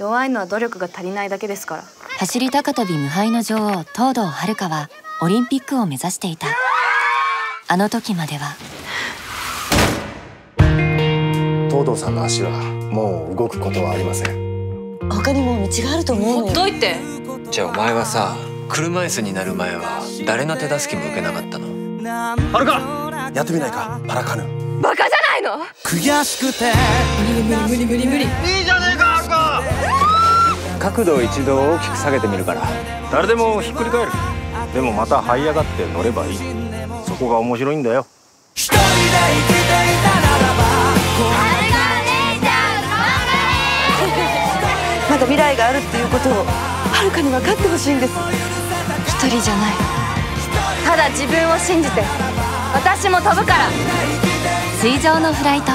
弱いのは努力が足りないだけですから。走り高跳び無敗の女王藤堂遥はオリンピックを目指していた。あの時までは藤堂さんの足はもう動くことはありません。他にも道があると思う。ほっといて。じゃあお前はさ、車椅子になる前は誰の手助けも受けなかったの？あるか、やってみないかパラカヌー。バカじゃないの。悔しくて無理無理無理無理無理。いいじゃねえか。角度を一度大きく下げてみるから誰でもひっくり返る。でもまた這い上がって乗ればいい。そこが面白いんだよ。一人で生きていたならばまだ未来があるっていうことをはるかに分かってほしいんです。一人じゃない、ただ自分を信じて私も飛ぶから。水上のフライト。